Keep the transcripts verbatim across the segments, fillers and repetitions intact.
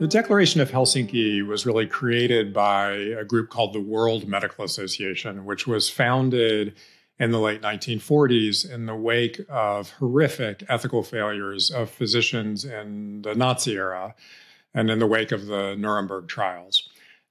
The Declaration of Helsinki was really created by a group called the World Medical Association, which was founded in the late nineteen forties in the wake of horrific ethical failures of physicians in the Nazi era and in the wake of the Nuremberg trials.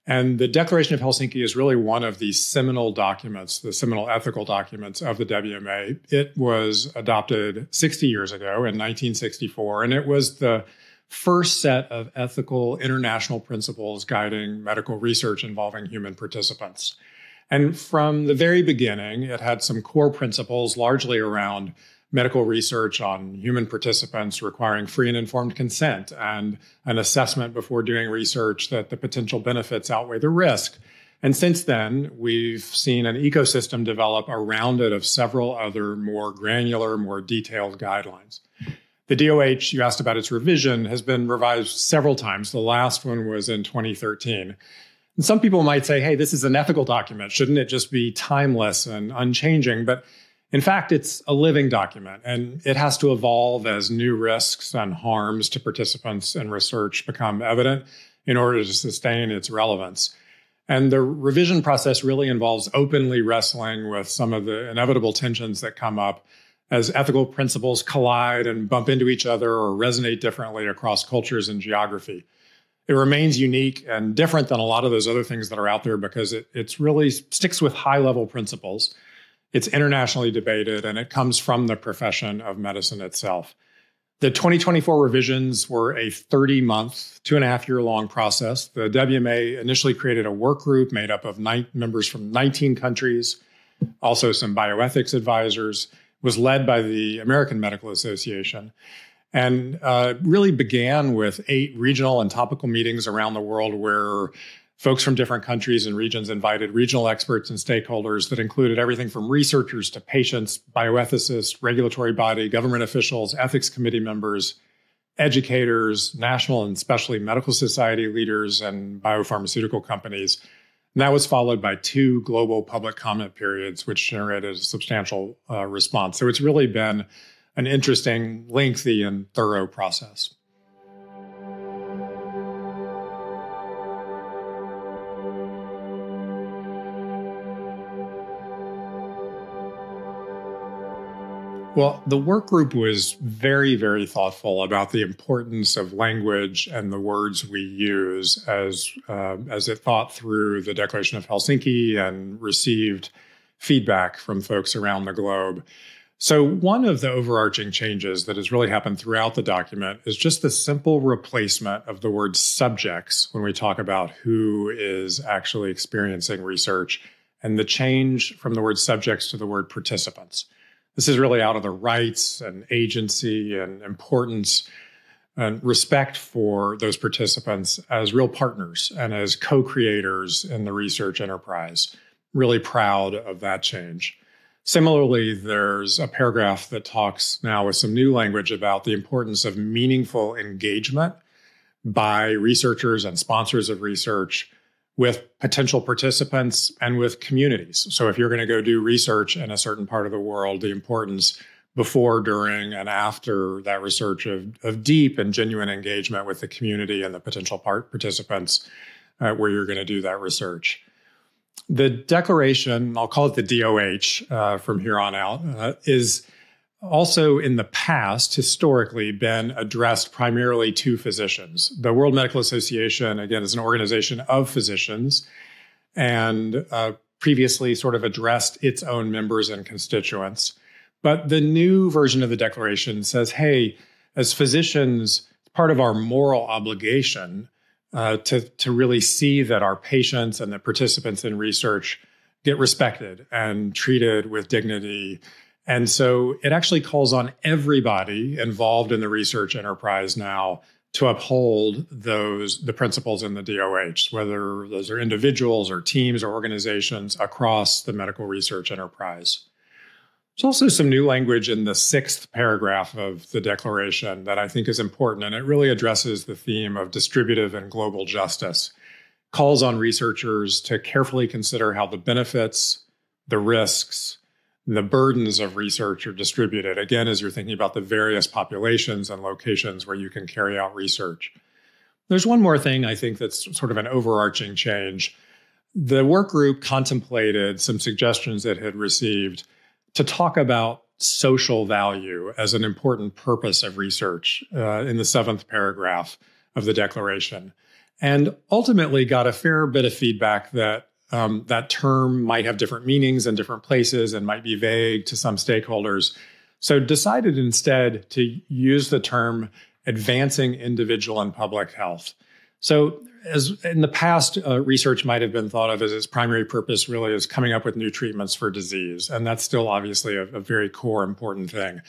And the Declaration of Helsinki is really one of the seminal documents, the seminal ethical documents of the W M A. It was adopted sixty years ago in nineteen sixty-four, and it was the first set of ethical international principles guiding medical research involving human participants. And from the very beginning, it had some core principles largely around medical research on human participants requiring free and informed consent and an assessment before doing research that the potential benefits outweigh the risk. And since then, we've seen an ecosystem develop around it of several other more granular, more detailed guidelines. The D O H, you asked about its revision, has been revised several times. The last one was in twenty thirteen. And some people might say, hey, this is an ethical document. Shouldn't it just be timeless and unchanging? But in fact, it's a living document, and it has to evolve as new risks and harms to participants and research become evident in order to sustain its relevance. And the revision process really involves openly wrestling with some of the inevitable tensions that come up as ethical principles collide and bump into each other or resonate differently across cultures and geography. It remains unique and different than a lot of those other things that are out there because it it's really sticks with high-level principles. It's internationally debated, and it comes from the profession of medicine itself. The twenty twenty-four revisions were a thirty-month, two-and-a-half-year-long process. The W M A initially created a work group made up of nine members from nineteen countries, also some bioethics advisors, was led by the American Medical Association, and uh, really began with eight regional and topical meetings around the world where folks from different countries and regions invited regional experts and stakeholders that included everything from researchers to patients, bioethicists, regulatory body, government officials, ethics committee members, educators, national and specialty medical society leaders, and biopharmaceutical companies. And that was followed by two global public comment periods, which generated a substantial uh, response. So it's really been an interesting, lengthy, and thorough process. Well, the work group was very, very thoughtful about the importance of language and the words we use as, uh, as it thought through the Declaration of Helsinki and received feedback from folks around the globe. So one of the overarching changes that has really happened throughout the document is just the simple replacement of the word subjects when we talk about who is actually experiencing research and the change from the word subjects to the word participants. This is really out of the rights and agency and importance and respect for those participants as real partners and as co-creators in the research enterprise. Really proud of that change. Similarly, there's a paragraph that talks now with some new language about the importance of meaningful engagement by researchers and sponsors of research with potential participants and with communities. So if you're going to go do research in a certain part of the world, the importance before, during, and after that research of, of deep and genuine engagement with the community and the potential part participants uh, where you're going to do that research. The declaration, I'll call it the D O H uh, from here on out, uh, is also in the past, historically, been addressed primarily to physicians. The World Medical Association, again, is an organization of physicians and uh, previously sort of addressed its own members and constituents. But the new version of the declaration says, hey, as physicians, it's part of our moral obligation uh, to, to really see that our patients and the participants in research get respected and treated with dignity. And so it actually calls on everybody involved in the research enterprise now to uphold those the principles in the D O H, whether those are individuals or teams or organizations across the medical research enterprise. There's also some new language in the sixth paragraph of the declaration that I think is important, and it really addresses the theme of distributive and global justice. It calls on researchers to carefully consider how the benefits, the risks, the burdens of research are distributed, again, as you're thinking about the various populations and locations where you can carry out research. There's one more thing I think that's sort of an overarching change. The work group contemplated some suggestions it had received to talk about social value as an important purpose of research uh, in the seventh paragraph of the Declaration, and ultimately got a fair bit of feedback that um, that term might have different meanings in different places and might be vague to some stakeholders. So decided instead to use the term advancing individual and public health. So as in the past, uh, research might have been thought of as its primary purpose really is coming up with new treatments for disease. And that's still obviously a, a very core important thing.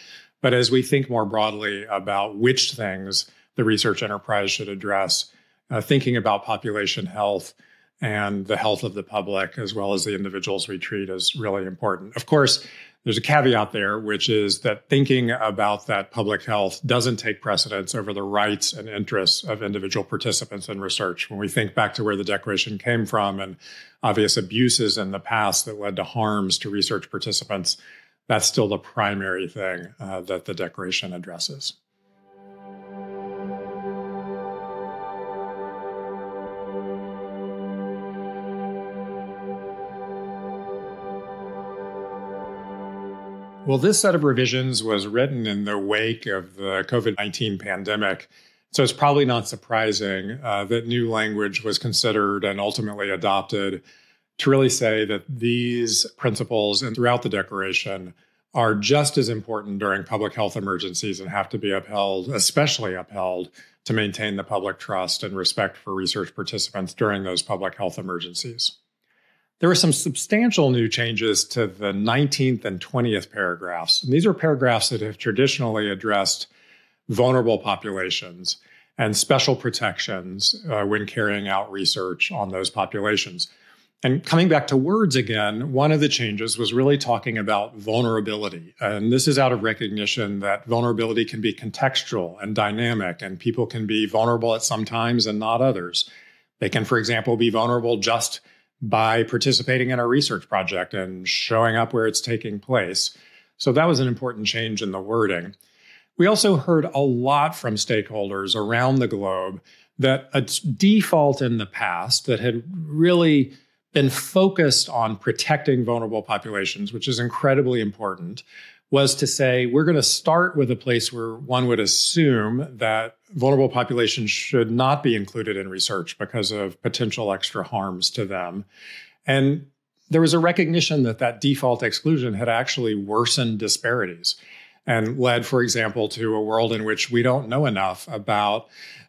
But as we think more broadly about which things the research enterprise should address, uh, thinking about population health and the health of the public as well as the individuals we treat is really important. Of course, there's a caveat there, which is that thinking about that public health doesn't take precedence over the rights and interests of individual participants in research. When we think back to where the Declaration came from and obvious abuses in the past that led to harms to research participants, that's still the primary thing uh, that the Declaration addresses. Well, this set of revisions was written in the wake of the COVID nineteen pandemic, so it's probably not surprising uh, that new language was considered and ultimately adopted to really say that these principles and throughout the Declaration are just as important during public health emergencies and have to be upheld, especially upheld, to maintain the public trust and respect for research participants during those public health emergencies. There were some substantial new changes to the nineteenth and twentieth paragraphs. And these are paragraphs that have traditionally addressed vulnerable populations and special protections uh, when carrying out research on those populations. And coming back to words again, one of the changes was really talking about vulnerability. And this is out of recognition that vulnerability can be contextual and dynamic, and people can be vulnerable at some times and not others. They can, for example, be vulnerable just by participating in a research project and showing up where it's taking place. So that was an important change in the wording. We also heard a lot from stakeholders around the globe that a default in the past that had really been focused on protecting vulnerable populations, which is incredibly important, was to say, we're going to start with a place where one would assume that vulnerable populations should not be included in research because of potential extra harms to them. And there was a recognition that that default exclusion had actually worsened disparities and led, for example, to a world in which we don't know enough about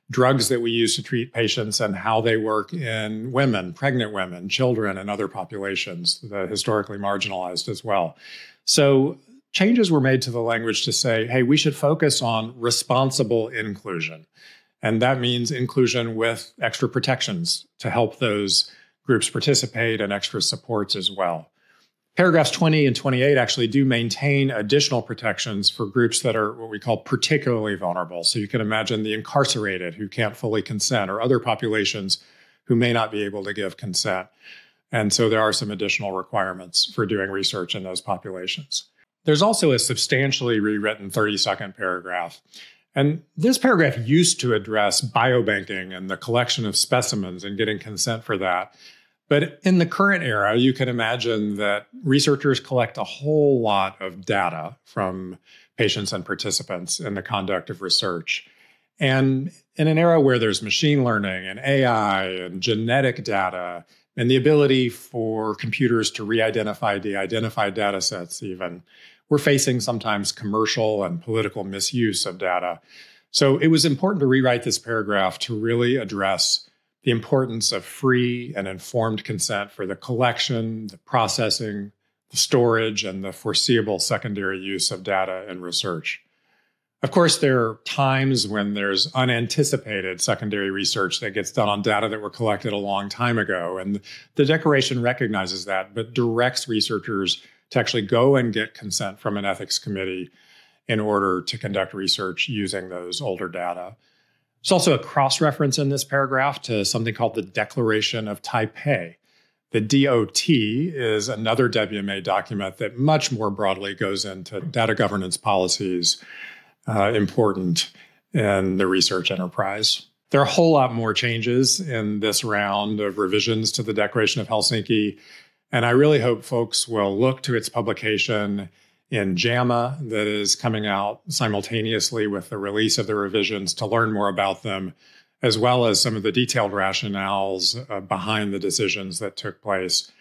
drugs that we use to treat patients and how they work in women, pregnant women, children, and other populations that are historically marginalized as well. So changes were made to the language to say, hey, we should focus on responsible inclusion. And that means inclusion with extra protections to help those groups participate and extra supports as well. Paragraphs twenty and twenty-eight actually do maintain additional protections for groups that are what we call particularly vulnerable. So you can imagine the incarcerated who can't fully consent or other populations who may not be able to give consent. And so there are some additional requirements for doing research in those populations. There's also a substantially rewritten thirty-second paragraph. And this paragraph used to address biobanking and the collection of specimens and getting consent for that. But in the current era, you can imagine that researchers collect a whole lot of data from patients and participants in the conduct of research. And in an era where there's machine learning and A I and genetic data and the ability for computers to re-identify, de-identify data sets even, we're facing sometimes commercial and political misuse of data. So it was important to rewrite this paragraph to really address the importance of free and informed consent for the collection, the processing, the storage, and the foreseeable secondary use of data in research. Of course, there are times when there's unanticipated secondary research that gets done on data that were collected a long time ago, and the Declaration recognizes that, but directs researchers to actually go and get consent from an ethics committee in order to conduct research using those older data. There's also a cross-reference in this paragraph to something called the Declaration of Taipei. The D O T is another W M A document that much more broadly goes into data governance policies. Uh, important in the research enterprise. There are a whole lot more changes in this round of revisions to the Declaration of Helsinki, and I really hope folks will look to its publication in JAMA that is coming out simultaneously with the release of the revisions to learn more about them, as well as some of the detailed rationales uh, behind the decisions that took place.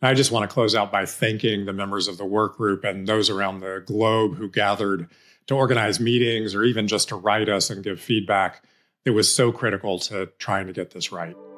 And I just want to close out by thanking the members of the work group and those around the globe who gathered to organize meetings or even just to write us and give feedback. It was so critical to trying to get this right.